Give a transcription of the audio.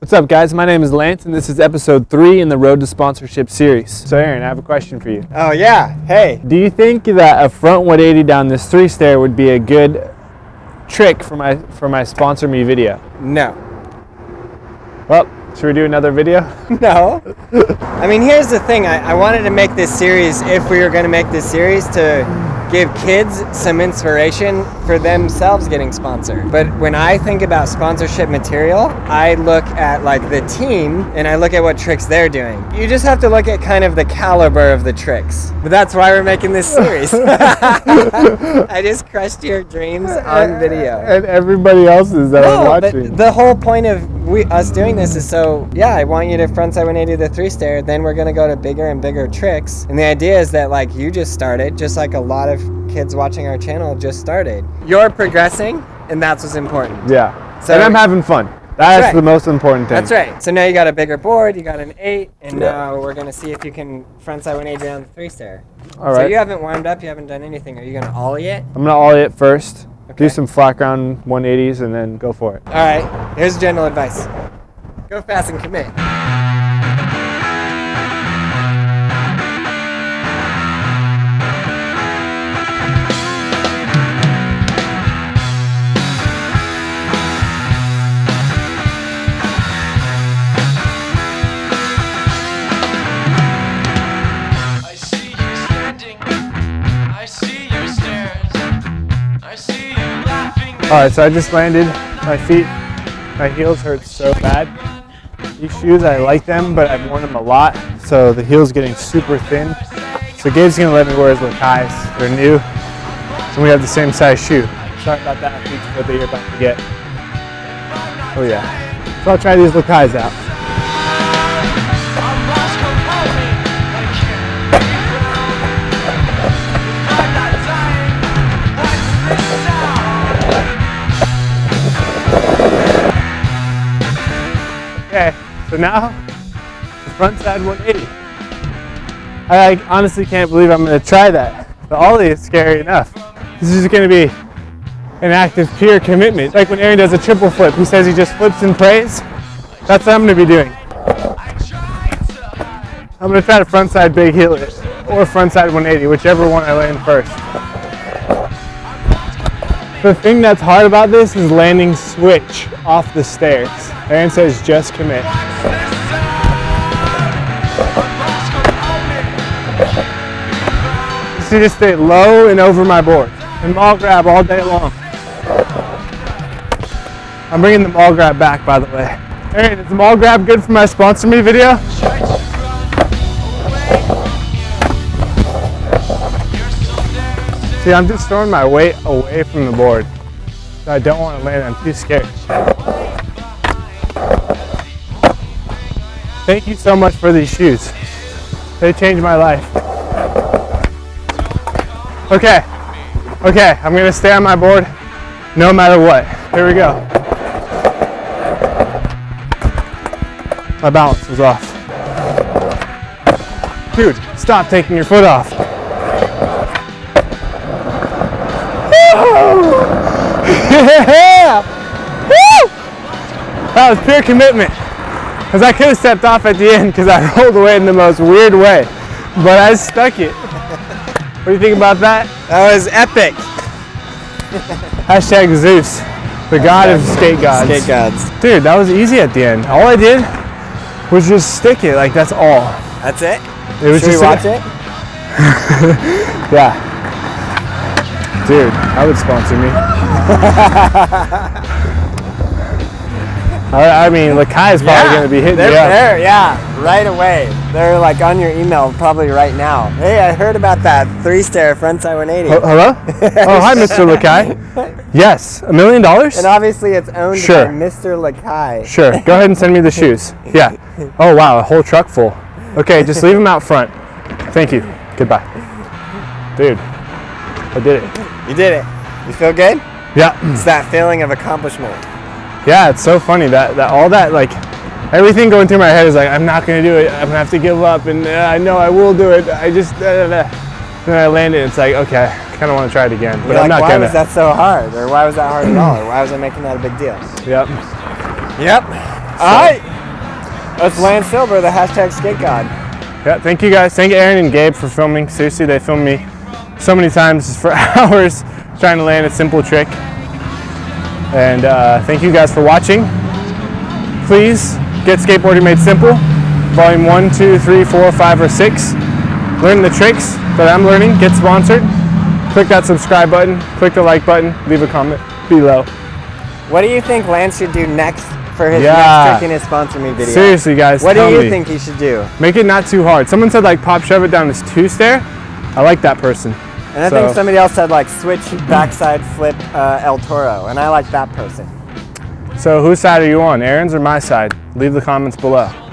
What's up, guys? My name is Lance, and this is episode 3 in the Road to Sponsorship series. So Aaron, I have a question for you. Oh yeah, hey. Do you think that a front 180 down this 3-stair would be a good trick for my sponsor me video? No. Well, should we do another video? No. I mean, here's the thing. I wanted to make this series, if we were going to make this series, to give kids some inspiration for themselves getting sponsored. But when I think about sponsorship material, I look at like the team and I look at what tricks they're doing. You just have to look at kind of the caliber of the tricks. But that's why we're making this series. I just crushed your dreams on video. And everybody else's that are watching. But the whole point of us doing this is so, yeah, I want you to frontside 180 the 3-stair, then we're gonna go to bigger and bigger tricks. And the idea is that like you just started, just like a lot of kids watching our channel just started. You're progressing, and that's what's important. Yeah. So, and I'm having fun. That's right. The most important thing. That's right. So now you got a bigger board, you got an 8, and now we're going to see if you can frontside 180 down the 3-stair. All right. So you haven't warmed up, you haven't done anything. Are you going to ollie it? I'm going to ollie it first, okay. Do some flat ground 180s, and then go for it. All right. Here's general advice. Go fast and commit. Alright, so I just landed. My heels hurt so bad. These shoes, I like them, but I've worn them a lot, so the heel's getting super thin. So Gabe's gonna let me wear his Lakais. They're new, so we have the same size shoe. Sorry about that, athlete's foot that you're about to get. Oh yeah. So I'll try these Lakais out. Okay, so now the frontside 180. I honestly can't believe I'm going to try that. The ollie is scary enough. This is going to be an act of pure commitment. Like when Aaron does a triple flip, he says he just flips and prays. That's what I'm going to be doing. I'm going to try to frontside big heel it or frontside 180, whichever one I land first. The thing that's hard about this is landing switch off the stairs. Aaron says just commit. So just stay low and over my board. And maul grab all day long. I'm bringing the maul grab back, by the way. Aaron, is the maul grab good for my sponsor me video? See, I'm just throwing my weight away from the board. So I don't want to land, I'm too scared. Thank you so much for these shoes. They changed my life. Okay, okay, I'm gonna stay on my board no matter what. Here we go. My balance was off. Dude, stop taking your foot off. Yeah! Woo! That was pure commitment. Because I could have stepped off at the end because I rolled away in the most weird way. But I stuck it. What do you think about that? That was epic. Hashtag Zeus, the god of skate gods. Skate gods. Dude, that was easy at the end. All I did was just stick it. Like, that's all. That's it? Should we watch it? Yeah. Dude, I would sponsor me. I mean, Lakai is probably going to be hitting me up. They're there, yeah, right away. They're like on your email probably right now. Hey, I heard about that 3-stair frontside 180. Hello? Oh, hi, Mr. Lakai. Yes, $1 million? And obviously it's owned by Mr. Lakai. Sure, go ahead and send me the shoes. Yeah. Oh, wow, a whole truck full. Okay, just leave them out front. Thank you. Goodbye. Dude, I did it. You did it. You feel good? Yeah. It's that feeling of accomplishment. Yeah, it's so funny that all that, like, everything going through my head is like, I'm not going to do it. I'm going to have to give up. And I know I will do it. I just, Then I land it. It's like, okay, I kind of want to try it again. But I'm not going to. Why was that so hard? Or why was that hard at all? Or why was I making that a big deal? Yep. Yep. So. All right. That's Lance Silver, the hashtag skate god. Yeah, thank you guys. Thank Aaron and Gabe for filming. Seriously, they filmed me so many times for hours trying to land a simple trick. And thank you guys for watching. Please get Skateboarding Made Simple, volume 1, 2, 3, 4, 5, or 6. Learn the tricks that I'm learning. Get sponsored. Click that subscribe button. Click the like button. Leave a comment below. What do you think Lance should do next for his next trick in his sponsor me video? Seriously, guys, what do you think he should do? Make it not too hard. Someone said like pop shove it down this 2-stair. I like that person. And I think somebody else said like switch backside flip El Toro, and I like that person. So whose side are you on, Aaron's or my side? Leave the comments below.